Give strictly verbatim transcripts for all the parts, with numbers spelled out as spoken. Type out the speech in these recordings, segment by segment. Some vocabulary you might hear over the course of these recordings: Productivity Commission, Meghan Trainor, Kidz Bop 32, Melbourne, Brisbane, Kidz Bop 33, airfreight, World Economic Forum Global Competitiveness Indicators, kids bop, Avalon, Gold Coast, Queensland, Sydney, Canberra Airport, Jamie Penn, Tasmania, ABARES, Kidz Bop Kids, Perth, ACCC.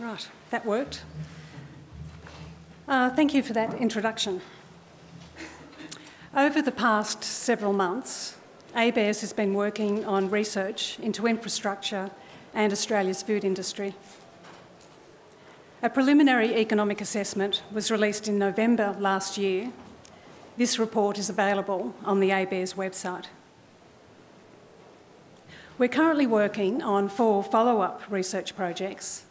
Right, that worked. Uh, thank you for that introduction. Over the past several months, ABARES has been working on research into infrastructure and Australia's food industry. A preliminary economic assessment was released in November last year. This report is available on the ABARES website. We're currently working on four follow-up research projects.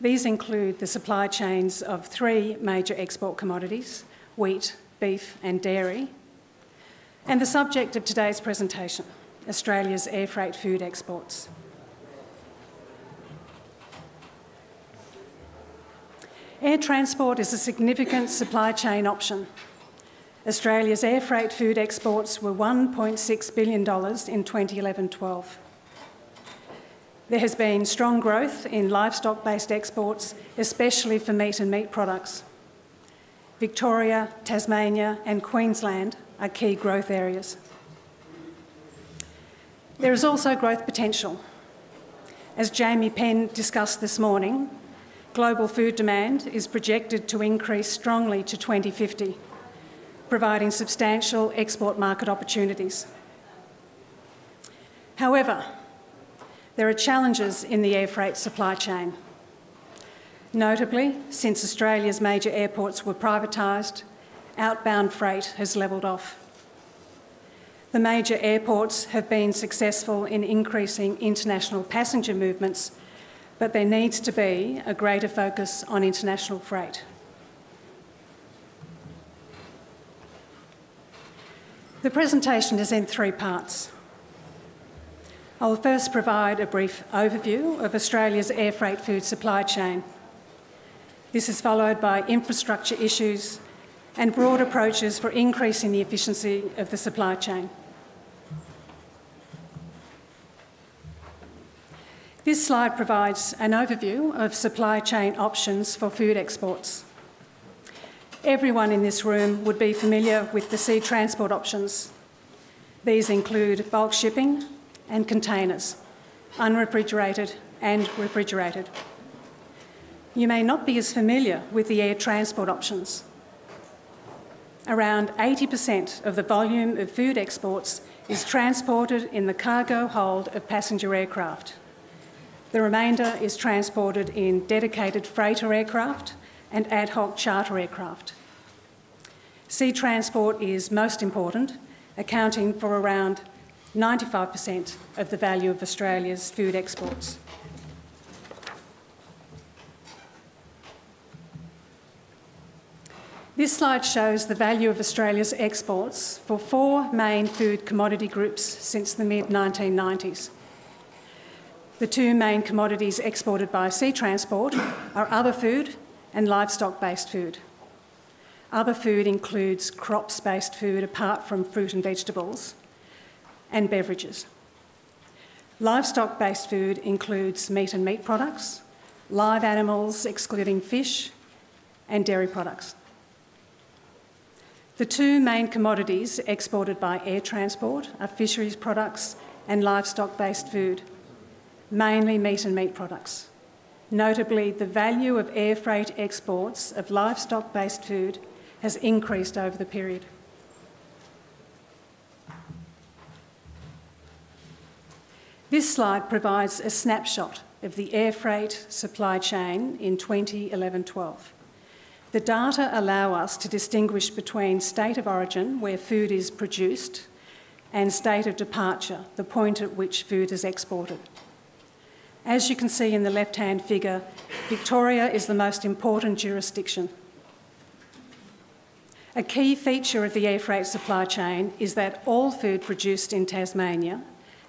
These include the supply chains of three major export commodities, wheat, beef and dairy, and the subject of today's presentation, Australia's air freight food exports. Air transport is a significant supply chain option. Australia's air freight food exports were one point six billion dollars in twenty eleven twelve. There has been strong growth in livestock-based exports, especially for meat and meat products. Victoria, Tasmania and Queensland are key growth areas. There is also growth potential. As Jamie Penn discussed this morning, global food demand is projected to increase strongly to twenty fifty, providing substantial export market opportunities. However, there are challenges in the air freight supply chain. Notably, since Australia's major airports were privatised, outbound freight has levelled off. The major airports have been successful in increasing international passenger movements, but there needs to be a greater focus on international freight. The presentation is in three parts. I will first provide a brief overview of Australia's air freight food supply chain. This is followed by infrastructure issues and broad approaches for increasing the efficiency of the supply chain. This slide provides an overview of supply chain options for food exports. Everyone in this room would be familiar with the sea transport options. These include bulk shipping and containers, unrefrigerated and refrigerated. You may not be as familiar with the air transport options. Around eighty percent of the volume of food exports is transported in the cargo hold of passenger aircraft. The remainder is transported in dedicated freighter aircraft and ad hoc charter aircraft. Sea transport is most important, accounting for around ninety-five percent of the value of Australia's food exports. This slide shows the value of Australia's exports for four main food commodity groups since the mid nineteen nineties. The two main commodities exported by sea transport are other food and livestock-based food. Other food includes crops-based food apart from fruit and vegetables, and beverages. Livestock-based food includes meat and meat products, live animals excluding fish, and dairy products. The two main commodities exported by air transport are fisheries products and livestock-based food, mainly meat and meat products. Notably, the value of air freight exports of livestock-based food has increased over the period. This slide provides a snapshot of the air freight supply chain in twenty eleven twelve. The data allow us to distinguish between state of origin, where food is produced, and state of departure, the point at which food is exported. As you can see in the left-hand figure, Victoria is the most important jurisdiction. A key feature of the air freight supply chain is that all food produced in Tasmania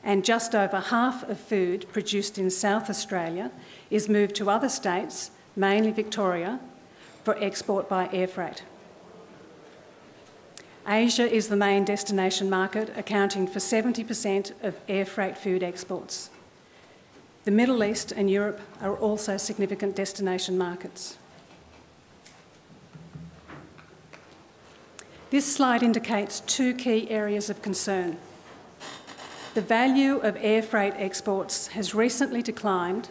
and just over half of food produced in South Australia is moved to other states, mainly Victoria, for export by air freight. Asia is the main destination market, accounting for seventy percent of air freight food exports. The Middle East and Europe are also significant destination markets. This slide indicates two key areas of concern. The value of air freight exports has recently declined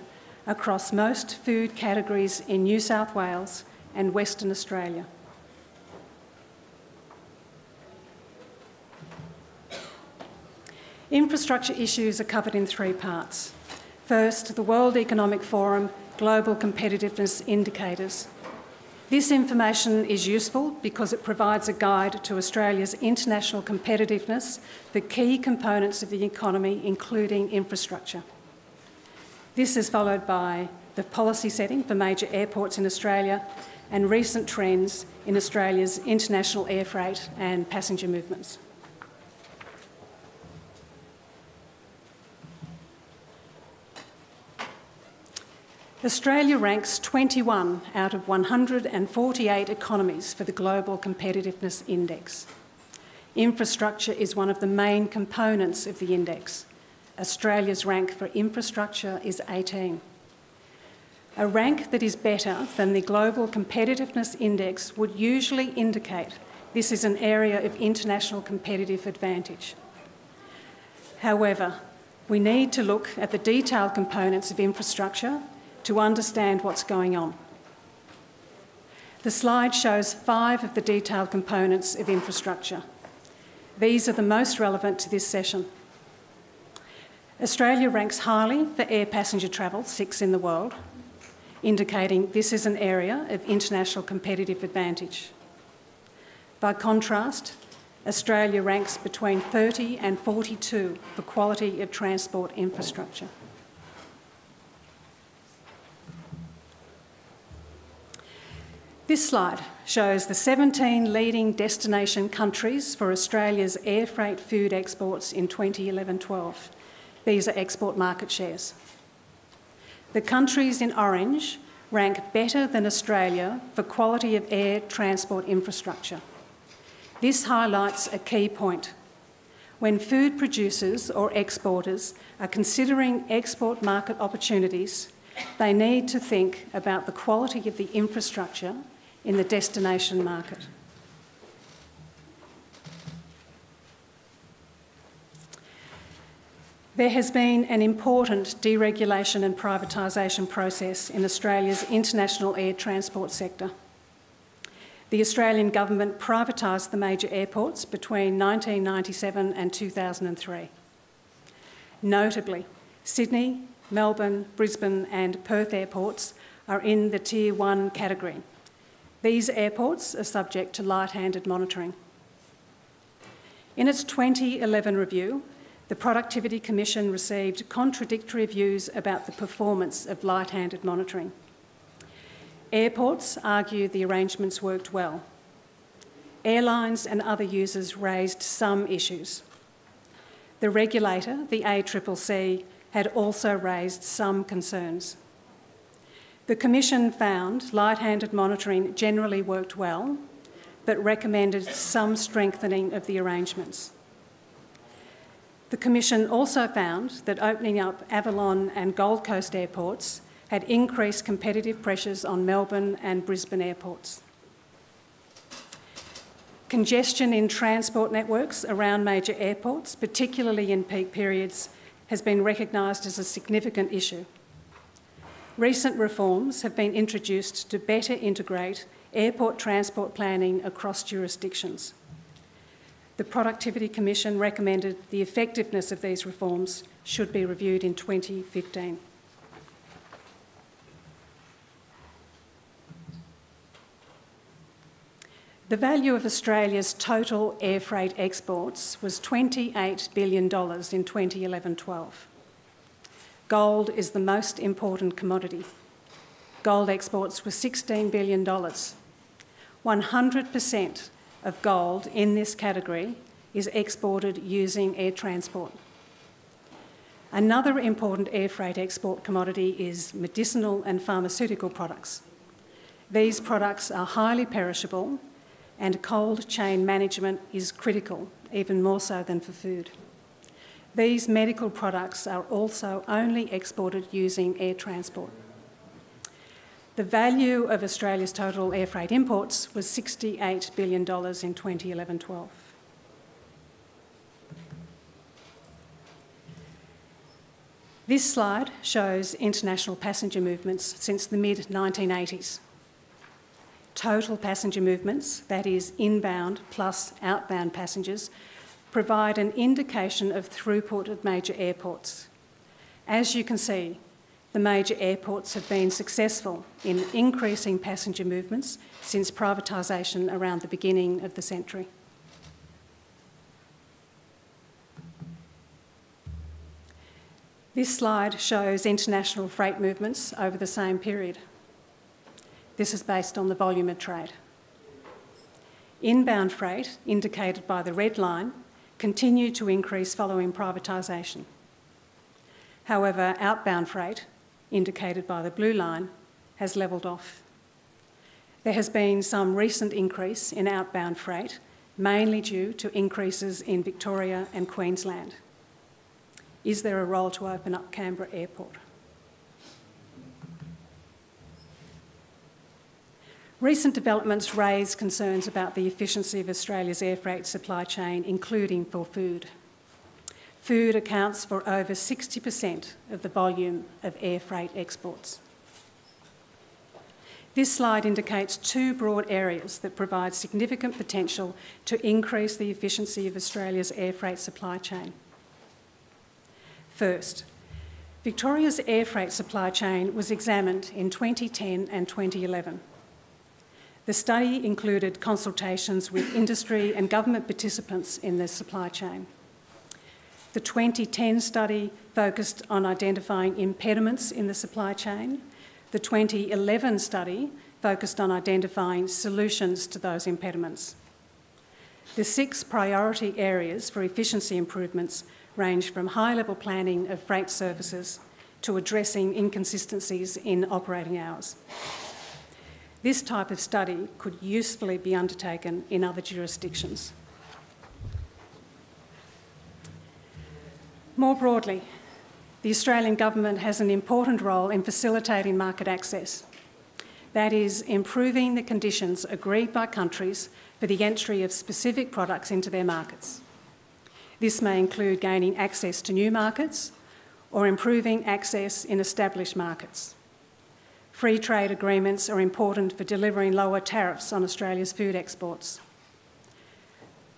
across most food categories in New South Wales and Western Australia. Infrastructure issues are covered in three parts. First, the World Economic Forum Global Competitiveness Indicators. This information is useful because it provides a guide to Australia's international competitiveness, the key components of the economy, including infrastructure. This is followed by the policy setting for major airports in Australia and recent trends in Australia's international air freight and passenger movements. Australia ranks twenty-one out of one hundred forty-eight economies for the Global Competitiveness Index. Infrastructure is one of the main components of the index. Australia's rank for infrastructure is eighteen. A rank that is better than the Global Competitiveness Index would usually indicate this is an area of international competitive advantage. However, we need to look at the detailed components of infrastructure to understand what's going on. The slide shows five of the detailed components of infrastructure. These are the most relevant to this session. Australia ranks highly for air passenger travel, six in the world, indicating this is an area of international competitive advantage. By contrast, Australia ranks between thirty and forty-two for quality of transport infrastructure. This slide shows the seventeen leading destination countries for Australia's air freight food exports in twenty eleven twelve. These are export market shares. The countries in orange rank better than Australia for quality of air transport infrastructure. This highlights a key point. When food producers or exporters are considering export market opportunities, they need to think about the quality of the infrastructure in the destination market. There has been an important deregulation and privatisation process in Australia's international air transport sector. The Australian government privatised the major airports between nineteen ninety-seven and two thousand three. Notably, Sydney, Melbourne, Brisbane and Perth airports are in the Tier one category. These airports are subject to light-handed monitoring. In its twenty eleven review, the Productivity Commission received contradictory views about the performance of light-handed monitoring. Airports argue the arrangements worked well. Airlines and other users raised some issues. The regulator, the A C C C, had also raised some concerns. The Commission found light-handed monitoring generally worked well, but recommended some strengthening of the arrangements. The Commission also found that opening up Avalon and Gold Coast airports had increased competitive pressures on Melbourne and Brisbane airports. Congestion in transport networks around major airports, particularly in peak periods, has been recognised as a significant issue. Recent reforms have been introduced to better integrate airport transport planning across jurisdictions. The Productivity Commission recommended the effectiveness of these reforms should be reviewed in twenty fifteen. The value of Australia's total air freight exports was twenty-eight billion dollars in twenty eleven twelve. Gold is the most important commodity. Gold exports were sixteen billion dollars. one hundred percent of gold in this category is exported using air transport. Another important air freight export commodity is medicinal and pharmaceutical products. These products are highly perishable and cold chain management is critical, even more so than for food. These medical products are also only exported using air transport. The value of Australia's total air freight imports was sixty-eight billion dollars in twenty eleven twelve. This slide shows international passenger movements since the mid nineteen eighties. Total passenger movements, that is inbound plus outbound passengers, provide an indication of throughput at major airports. As you can see, the major airports have been successful in increasing passenger movements since privatisation around the beginning of the century. This slide shows international freight movements over the same period. This is based on the volume of trade. Inbound freight, indicated by the red line, continued to increase following privatisation. However, outbound freight, indicated by the blue line, has levelled off. There has been some recent increase in outbound freight, mainly due to increases in Victoria and Queensland. Is there a role to open up Canberra Airport? Recent developments raise concerns about the efficiency of Australia's air freight supply chain, including for food. Food accounts for over sixty percent of the volume of air freight exports. This slide indicates two broad areas that provide significant potential to increase the efficiency of Australia's air freight supply chain. First, Victoria's air freight supply chain was examined in twenty ten and twenty eleven. The study included consultations with industry and government participants in the supply chain. The twenty ten study focused on identifying impediments in the supply chain. The twenty eleven study focused on identifying solutions to those impediments. The six priority areas for efficiency improvements range from high-level planning of freight services to addressing inconsistencies in operating hours. This type of study could usefully be undertaken in other jurisdictions. More broadly, the Australian government has an important role in facilitating market access. That is, improving the conditions agreed by countries for the entry of specific products into their markets. This may include gaining access to new markets or improving access in established markets. Free trade agreements are important for delivering lower tariffs on Australia's food exports.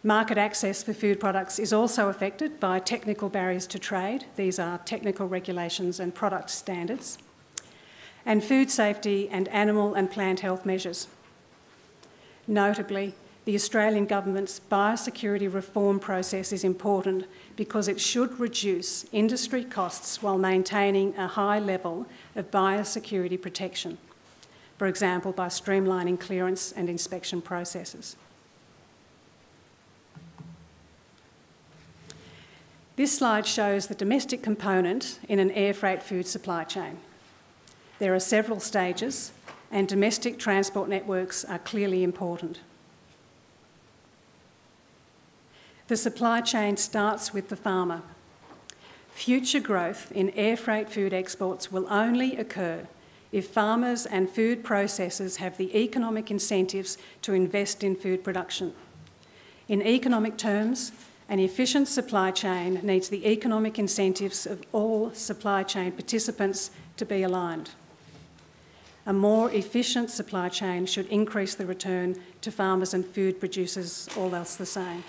Market access for food products is also affected by technical barriers to trade. These are technical regulations and product standards, and food safety and animal and plant health measures. Notably, the Australian government's biosecurity reform process is important because it should reduce industry costs while maintaining a high level of biosecurity protection, for example, by streamlining clearance and inspection processes. This slide shows the domestic component in an air freight food supply chain. There are several stages, and domestic transport networks are clearly important. The supply chain starts with the farmer. Future growth in air freight food exports will only occur if farmers and food processors have the economic incentives to invest in food production. In economic terms, an efficient supply chain needs the economic incentives of all supply chain participants to be aligned. A more efficient supply chain should increase the return to farmers and food producers, all else the same.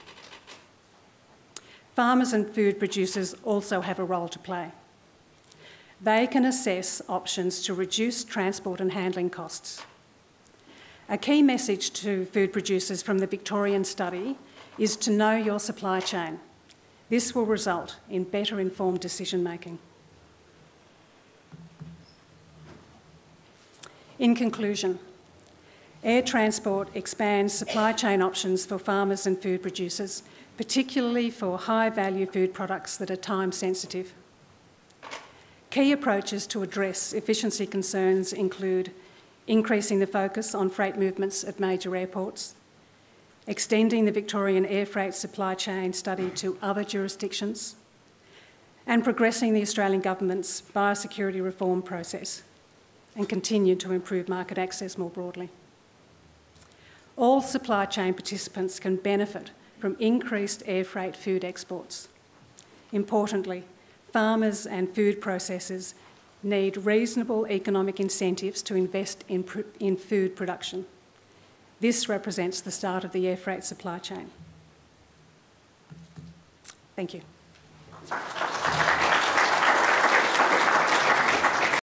Farmers and food producers also have a role to play. They can assess options to reduce transport and handling costs. A key message to food producers from the Victorian study is to know your supply chain. This will result in better informed decision making. In conclusion, air transport expands supply chain options for farmers and food producers, particularly for high-value food products that are time-sensitive. Key approaches to address efficiency concerns include increasing the focus on freight movements at major airports, extending the Victorian air freight supply chain study to other jurisdictions, and progressing the Australian government's biosecurity reform process, and continue to improve market access more broadly. All supply chain participants can benefit from increased air freight food exports. Importantly, farmers and food processors need reasonable economic incentives to invest in, pr in food production. This represents the start of the air freight supply chain. Thank you.